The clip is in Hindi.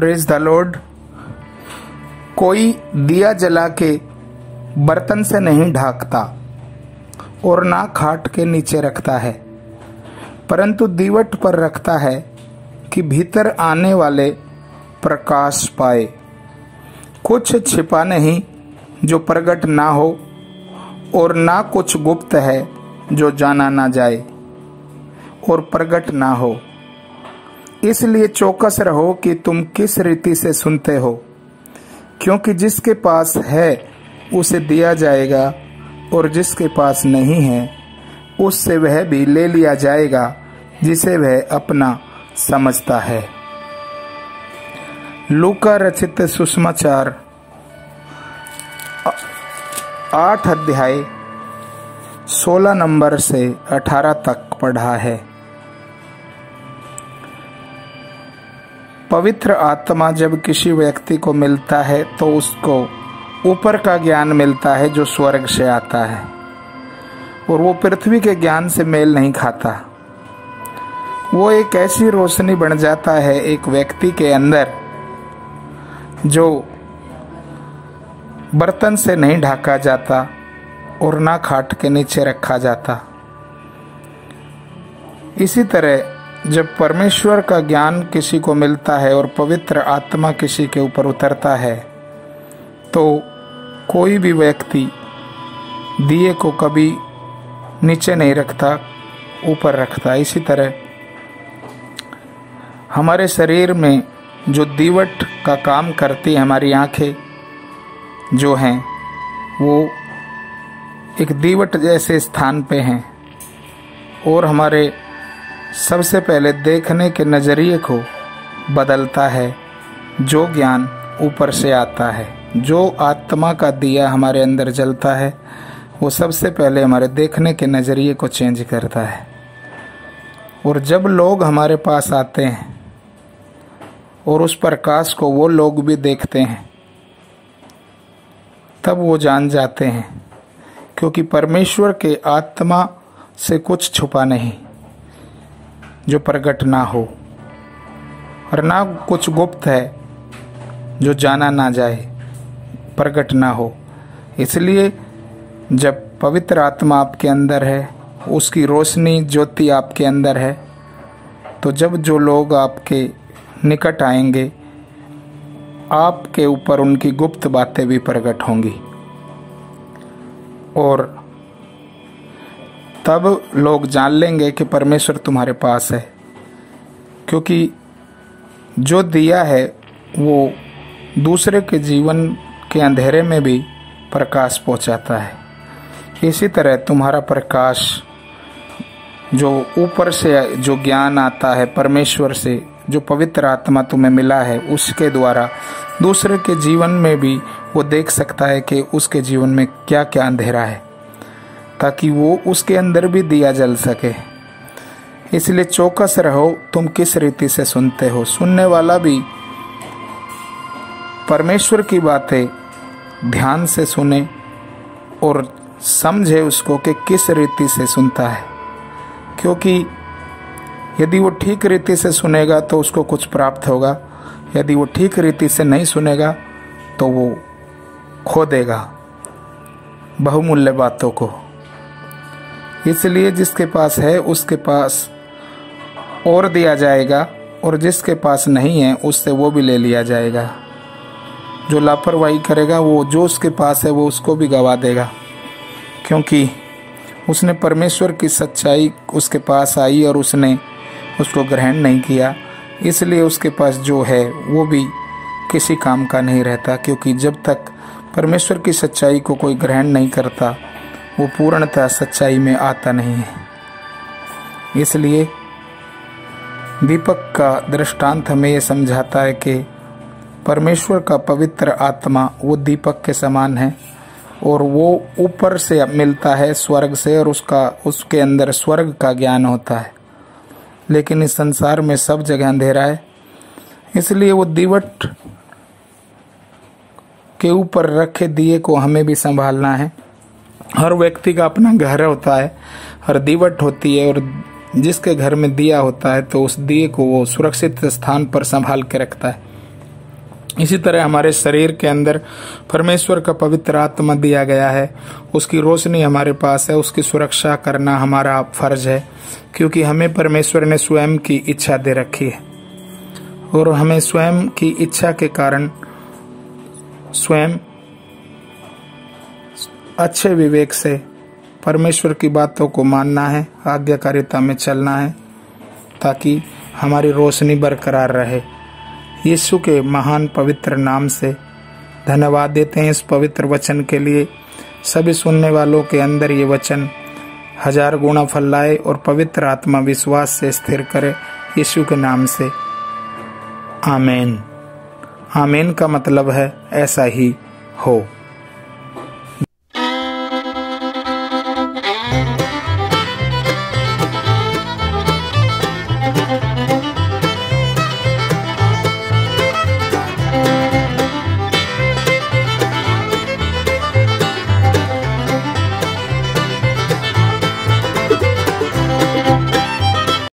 Praise the Lord. कोई दिया जला के बर्तन से नहीं ढांकता और ना खाट के नीचे रखता है, परंतु दीवट पर रखता है कि भीतर आने वाले प्रकाश पाए। कुछ छिपा नहीं जो प्रकट ना हो, और ना कुछ गुप्त है जो जाना ना जाए और प्रकट ना हो। इसलिए चौकस रहो कि तुम किस रीति से सुनते हो, क्योंकि जिसके पास है उसे दिया जाएगा और जिसके पास नहीं है उससे वह भी ले लिया जाएगा जिसे वह अपना समझता है। लूका रचित सुसमाचार 8 अध्याय 16 नंबर से 18 तक पढ़ा है। पवित्र आत्मा जब किसी व्यक्ति को मिलता है तो उसको ऊपर का ज्ञान मिलता है जो स्वर्ग से आता है, और वो पृथ्वी के ज्ञान से मेल नहीं खाता। वो एक ऐसी रोशनी बन जाता है एक व्यक्ति के अंदर जो बर्तन से नहीं ढका जाता और ना खाट के नीचे रखा जाता। इसी तरह जब परमेश्वर का ज्ञान किसी को मिलता है और पवित्र आत्मा किसी के ऊपर उतरता है, तो कोई भी व्यक्ति दिए को कभी नीचे नहीं रखता, ऊपर रखता। इसी तरह हमारे शरीर में जो दीवट का काम करती है, हमारी आँखें जो हैं वो एक दीवट जैसे स्थान पे हैं, और हमारे सबसे पहले देखने के नज़रिए को बदलता है जो ज्ञान ऊपर से आता है। जो आत्मा का दिया हमारे अंदर जलता है वो सबसे पहले हमारे देखने के नज़रिए को चेंज करता है। और जब लोग हमारे पास आते हैं और उस प्रकाश को वो लोग भी देखते हैं, तब वो जान जाते हैं, क्योंकि परमेश्वर के आत्मा से कुछ छुपा नहीं जो प्रकट ना हो, और ना कुछ गुप्त है जो जाना ना जाए, प्रकट ना हो। इसलिए जब पवित्र आत्मा आपके अंदर है, उसकी रोशनी ज्योति आपके अंदर है, तो जब जो लोग आपके निकट आएंगे, आपके ऊपर उनकी गुप्त बातें भी प्रकट होंगी, और तब लोग जान लेंगे कि परमेश्वर तुम्हारे पास है। क्योंकि जो दिया है वो दूसरे के जीवन के अंधेरे में भी प्रकाश पहुंचाता है। इसी तरह तुम्हारा प्रकाश जो ऊपर से जो ज्ञान आता है परमेश्वर से, जो पवित्र आत्मा तुम्हें मिला है, उसके द्वारा दूसरे के जीवन में भी वो देख सकता है कि उसके जीवन में क्या क्या अंधेरा है, ताकि वो उसके अंदर भी दिया जल सके। इसलिए चौकस रहो तुम किस रीति से सुनते हो। सुनने वाला भी परमेश्वर की बातें ध्यान से सुने और समझे उसको कि किस रीति से सुनता है, क्योंकि यदि वो ठीक रीति से सुनेगा तो उसको कुछ प्राप्त होगा, यदि वो ठीक रीति से नहीं सुनेगा तो वो खो देगा बहुमूल्य बातों को। इसलिए जिसके पास है उसके पास और दिया जाएगा, और जिसके पास नहीं है उससे वो भी ले लिया जाएगा। जो लापरवाही करेगा, वो जो उसके पास है वो उसको भी गवा देगा, क्योंकि उसने परमेश्वर की सच्चाई उसके पास आई और उसने उसको ग्रहण नहीं किया। इसलिए उसके पास जो है वो भी किसी काम का नहीं रहता, क्योंकि जब तक परमेश्वर की सच्चाई को कोई ग्रहण नहीं करता, वो पूर्णतः सच्चाई में आता नहीं है। इसलिए दीपक का दृष्टांत हमें ये समझाता है कि परमेश्वर का पवित्र आत्मा वो दीपक के समान है, और वो ऊपर से मिलता है स्वर्ग से, और उसके अंदर स्वर्ग का ज्ञान होता है। लेकिन इस संसार में सब जगह अंधेरा है, इसलिए वो दीवट के ऊपर रखे दिए को हमें भी संभालना है। हर व्यक्ति का अपना घर होता है, हर दीवट होती है, और जिसके घर में दिया होता है तो उस दिए को वो सुरक्षित स्थान पर संभाल के रखता है। इसी तरह हमारे शरीर के अंदर परमेश्वर का पवित्र आत्मा दिया गया है, उसकी रोशनी हमारे पास है, उसकी सुरक्षा करना हमारा फर्ज है, क्योंकि हमें परमेश्वर ने स्वयं की इच्छा दे रखी है और हमें स्वयं की इच्छा के कारण स्वयं अच्छे विवेक से परमेश्वर की बातों को मानना है, आज्ञाकारिता में चलना है, ताकि हमारी रोशनी बरकरार रहे। यीशु के महान पवित्र नाम से धन्यवाद देते हैं इस पवित्र वचन के लिए। सभी सुनने वालों के अंदर ये वचन हजार गुणा फल लाए और पवित्र आत्मा विश्वास से स्थिर करे, यीशु के नाम से। आमीन। आमीन का मतलब है ऐसा ही हो।